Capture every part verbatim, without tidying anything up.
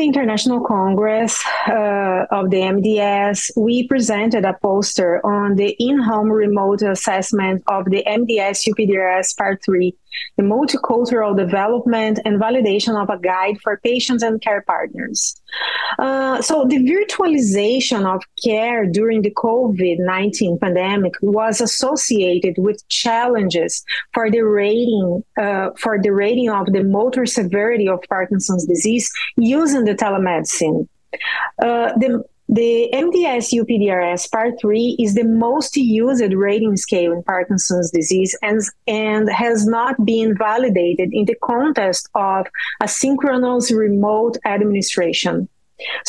the International Congress uh, of the M D S, we presented a poster on the in-home remote assessment of the M D S U P D R S Part three, the multicultural development and validation of a guide for patients and care partners. Uh, so the virtualization of care during the COVID nineteen pandemic was associated with challenges for the rating, uh, for the rating of the motor severity of Parkinson's disease using the telemedicine. Uh, the The M D S U P D R S Part three is the most used rating scale in Parkinson's disease and, and has not been validated in the context of asynchronous remote administration.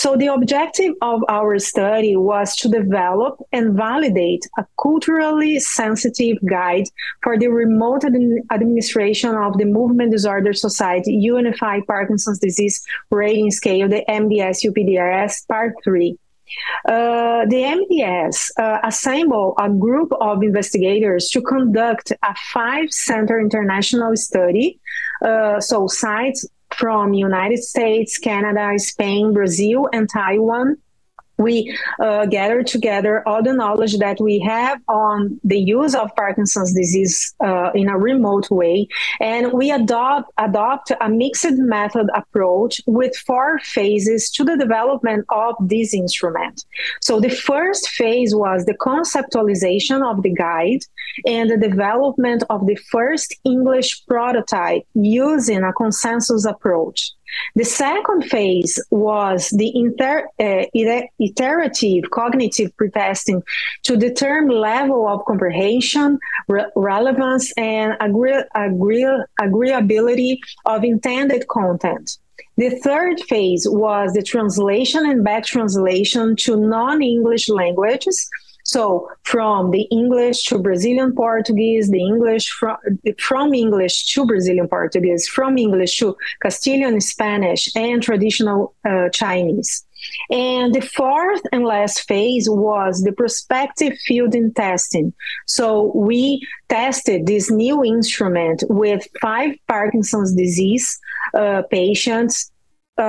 So the objective of our study was to develop and validate a culturally sensitive guide for the remote ad- administration of the Movement Disorder Society Unified Parkinson's Disease Rating Scale, the M D S U P D R S Part three. Uh, the M D S uh, assembled a group of investigators to conduct a five-center international study, uh, so sites from United States, Canada, Spain, Brazil, and Taiwan. We uh, gathered together all the knowledge that we have on the use of Parkinson's disease uh, in a remote way, and we adopt, adopt a mixed method approach with four phases to the development of this instrument. So the first phase was the conceptualization of the guide and the development of the first English prototype using a consensus approach. The second phase was the inter, uh, iterative cognitive pretesting to determine level of comprehension, re relevance, and agree agree agreeability of intended content. The third phase was the translation and back translation to non-English languages. So from the English to Brazilian Portuguese, the English from, from English to Brazilian Portuguese, from English to Castilian Spanish and traditional uh, Chinese. And the fourth and last phase was the prospective field in testing. So we tested this new instrument with five Parkinson's disease uh, patients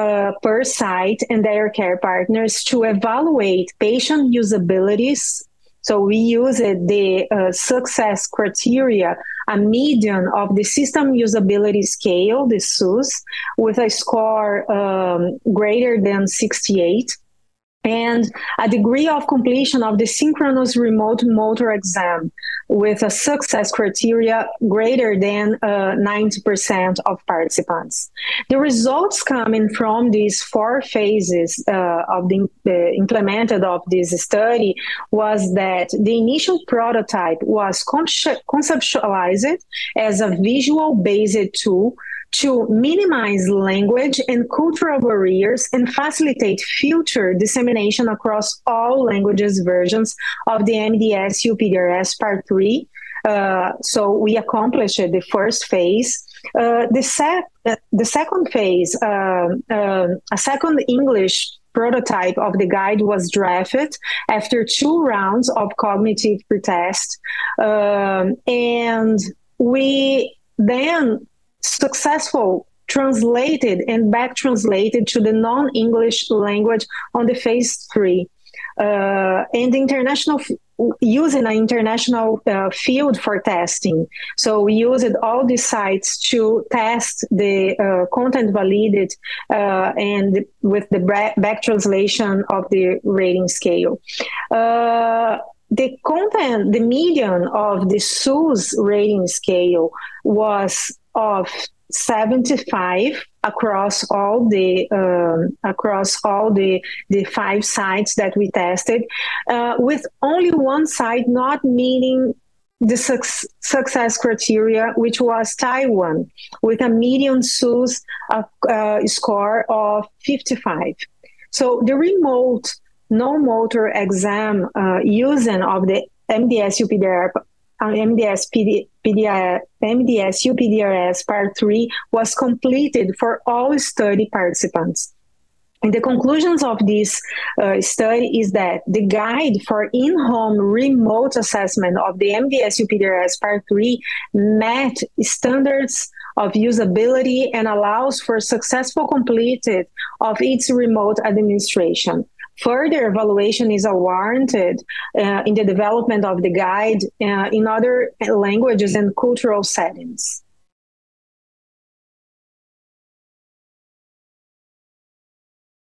Uh, per site and their care partners to evaluate patient usabilities. So we used the uh, success criteria, a median of the System Usability Scale, the S U S, with a score um, greater than sixty-eight, and a degree of completion of the synchronous remote motor exam with a success criteria greater than uh, ninety percent of participants. The results coming from these four phases uh, of the uh, implemented of this study was that the initial prototype was conceptualized as a visual-based tool to minimize language and cultural barriers and facilitate future dissemination across all languages versions of the M D S U P D R S Part three. Uh, so we accomplished the first phase. Uh, the, sec the second phase, uh, uh, a second English prototype of the guide was drafted after two rounds of cognitive pretest. Um, and we then successful translated and back translated to the non-English language on the phase three, uh, and international using an international uh, field for testing. So we used all these sites to test the uh, content validity uh, and with the back translation of the rating scale. Uh, The content, the median of the S U S rating scale was of seventy-five across all the um, across all the the five sites that we tested, uh, with only one site not meeting the su success criteria, which was Taiwan, with a median S U S uh, uh, score of fifty-five. So the remote no motor exam uh, using of the M D S U P D R S Part three was completed for all study participants. And the conclusions of this uh, study is that the guide for in-home remote assessment of the M D S U P D R S Part three met standards of usability and allows for successful completion of its remote administration. Further evaluation is warranted uh, in the development of the guide uh, in other languages and cultural settings.